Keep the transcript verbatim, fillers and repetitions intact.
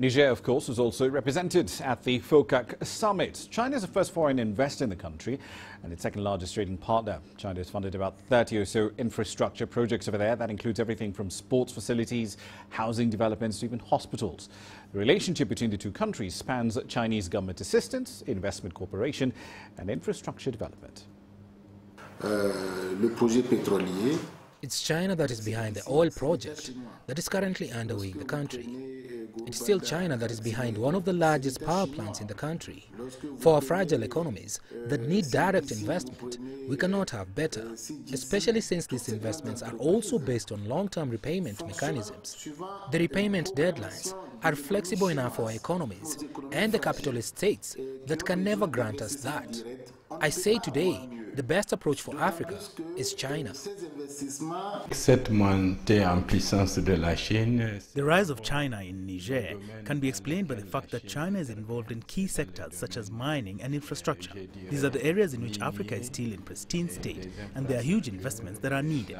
Niger, of course, was also represented at the FOCAC summit. China is the first foreign investor in the country and its second largest trading partner. China has funded about thirty or so infrastructure projects over there. That includes everything from sports facilities, housing developments to even hospitals. The relationship between the two countries spans Chinese government assistance, investment cooperation and infrastructure development. It's China that is behind the oil project that is currently underway in the country. It's still China that is behind one of the largest power plants in the country. For our fragile economies that need direct investment, we cannot have better, especially since these investments are also based on long-term repayment mechanisms. The repayment deadlines are flexible enough for our economies and the capitalist states that can never grant us that. I say today, the best approach for Africa is China. The rise of China in Niger can be explained by the fact that China is involved in key sectors such as mining and infrastructure. These are the areas in which Africa is still in pristine state, and there are huge investments that are needed.